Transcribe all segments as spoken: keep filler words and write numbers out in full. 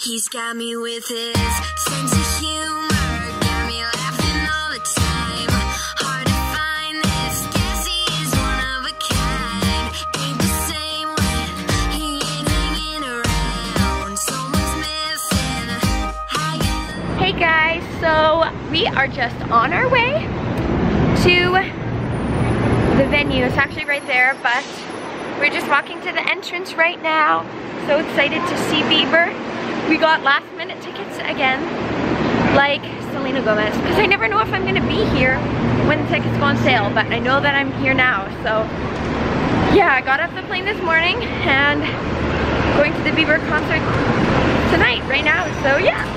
He's got me with his sense of humor, got me laughing all the time. Hard to find this, guess he is one of a kind. Ain't the same when he ain't hanging around, someone's missing. Hey guys, so we are just on our way to the venue. It's actually right there, but we're just walking to the entrance right now. So excited to see Bieber. We got last minute tickets again, like Selena Gomez, because I never know if I'm gonna be here when the tickets go on sale, but I know that I'm here now. So yeah, I got off the plane this morning and going to the Bieber concert tonight right now, so yeah.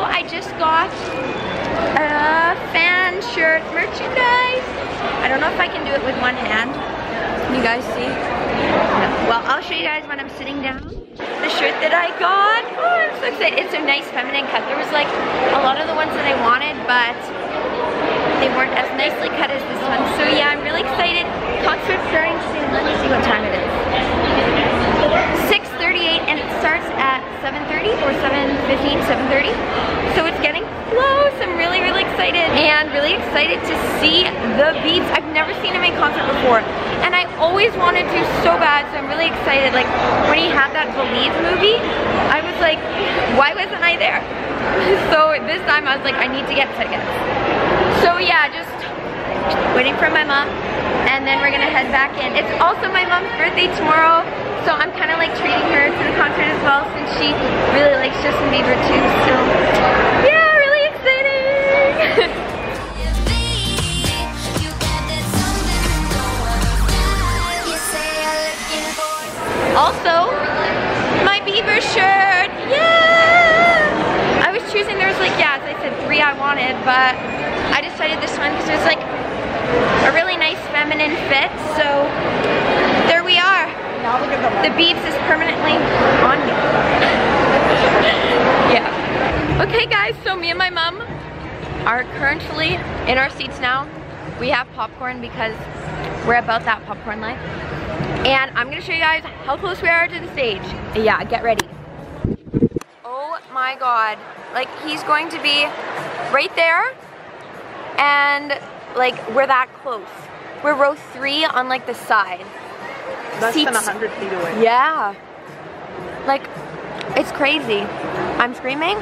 I just got a fan shirt merchandise. I don't know if I can do it with one hand. Can you guys see? No. Well, I'll show you guys when I'm sitting down. The shirt that I got. Oh, I'm so excited. It's a nice feminine cut. There was like a lot of the ones that I wanted, but they weren't as nicely cut as this one. So yeah, I'm really excited. Concert starting soon. Let me see what time it is. six thirty-eight, and it starts at seven thirty or seven fifteen, seven thirty. So it's getting close. I'm really, really excited and really excited to see the Biebs. I've never seen him in concert before, and I always wanted to so bad. So I'm really excited. Like when he had that Believe movie, I was like, why wasn't I there? So this time I was like, I need to get tickets. So yeah, just waiting for my mom, and then we're gonna head back in. It's also my mom's birthday tomorrow. So I'm kind of like treating her to the concert as well, since she really likes Justin Bieber too, so yeah, really exciting! Also, my Bieber shirt! Yeah! I was choosing, there was like, yeah, as I said, three I wanted, but I decided this one because it was like a really nice feminine fit, so there we are. The Biebs is permanently on me. Yeah. Okay guys, so me and my mom are currently in our seats now. We have popcorn because we're about that popcorn life. And I'm gonna show you guys how close we are to the stage. Yeah, get ready. Oh my god. Like, he's going to be right there. And like, we're that close. We're row three on like the side. Less than one hundred feet away. Yeah. Like, it's crazy. I'm screaming.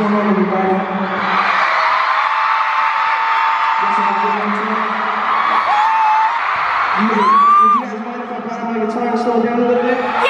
going on, everybody? That's a good one too. Would you guys mind if I brought my guitar and slow down a little bit? Yeah!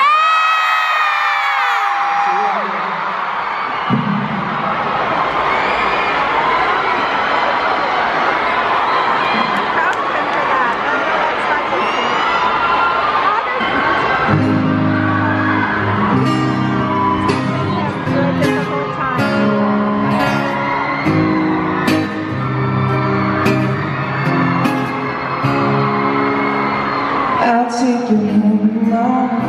Take you home now.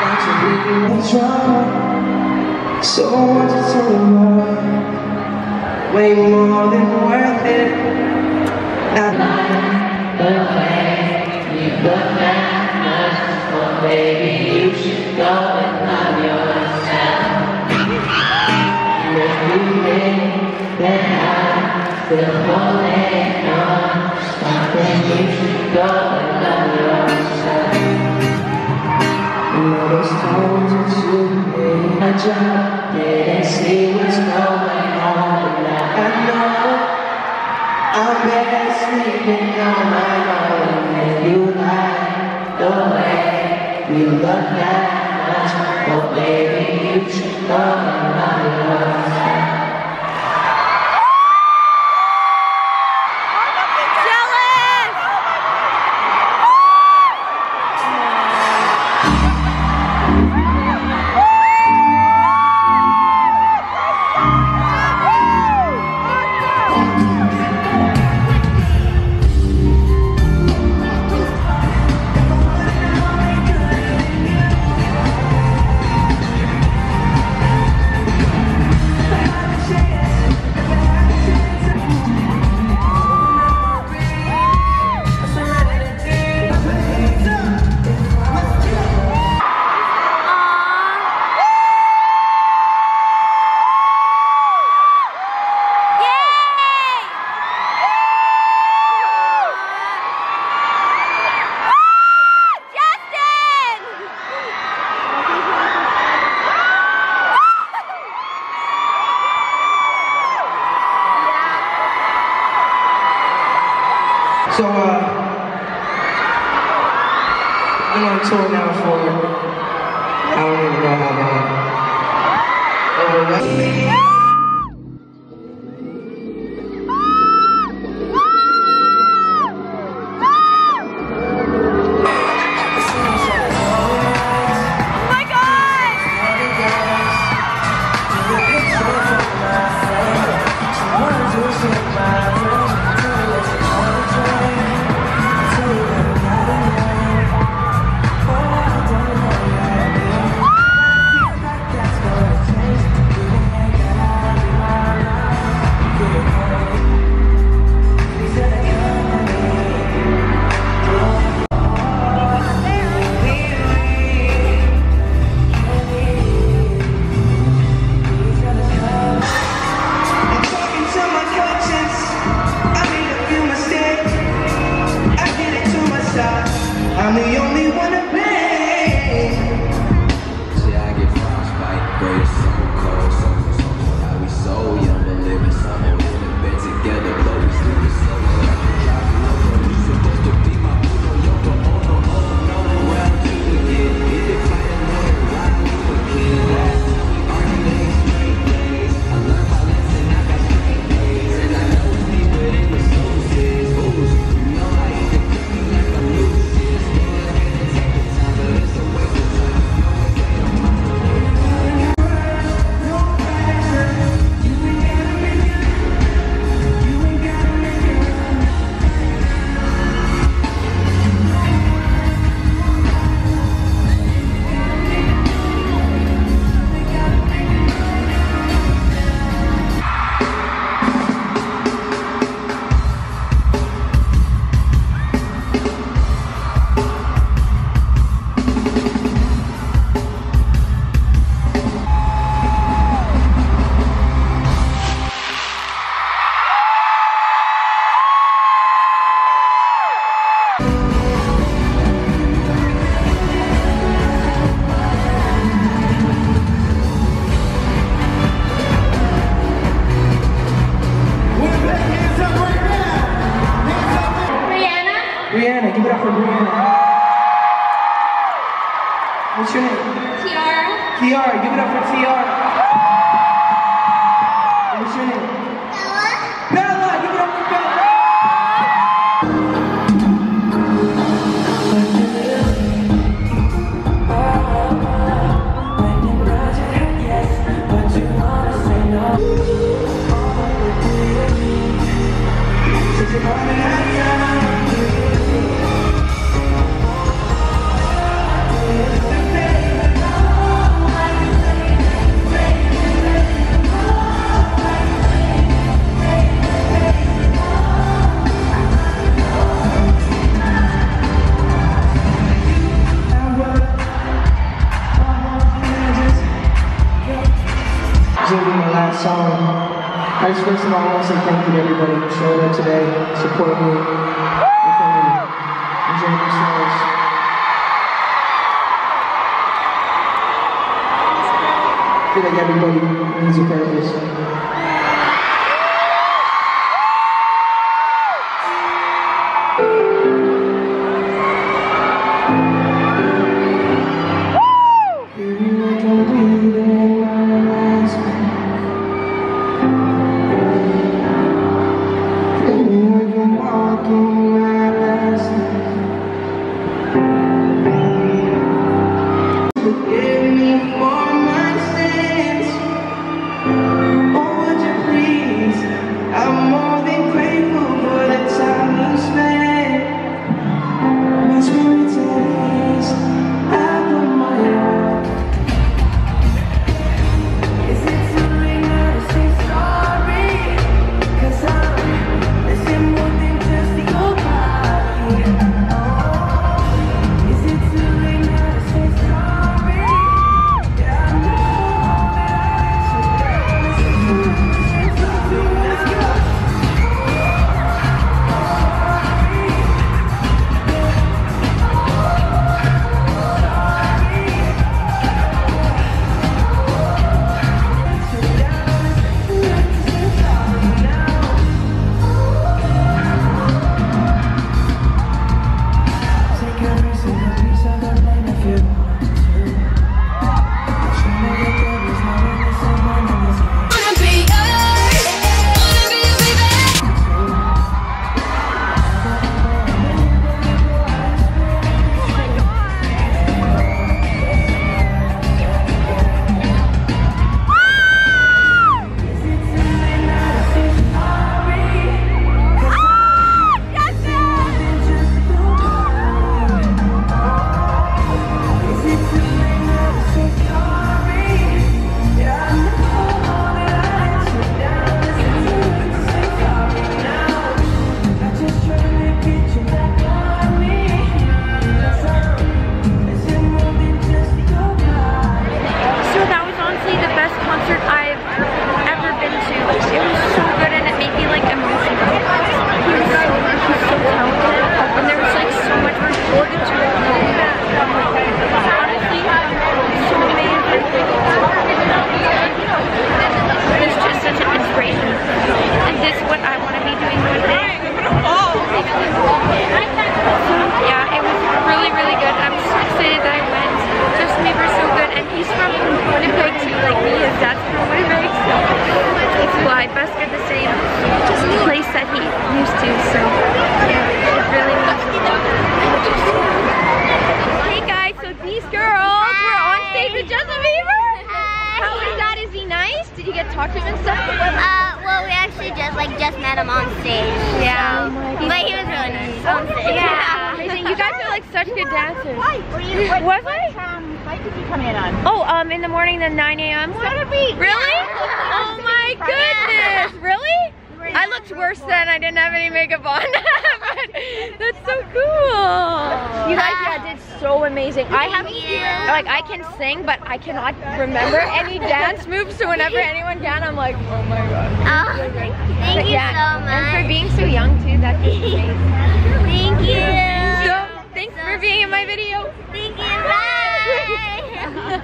That's a really try. So much to tell you more, way more than worth it. I love the way you look at us. Oh baby, you should go and love yourself. You're feeling that I'm still holding on. Something you should go and love. I just didn't see what's going on tonight. I know I'm better sleeping on my own. And you like the way we look that much. Oh baby, you should go and love yourself. So, uh, I'm on tour now for, I don't even know how long. Oh my God! I What's your name? T R. T R, give it up for T R. And what's your name? Bella. Bella, give it up for Bella. I just first of all want to say thank you to everybody who showed up today, supported me, enjoyed yourselves. I feel like everybody needs a therapist.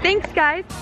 Thanks, guys.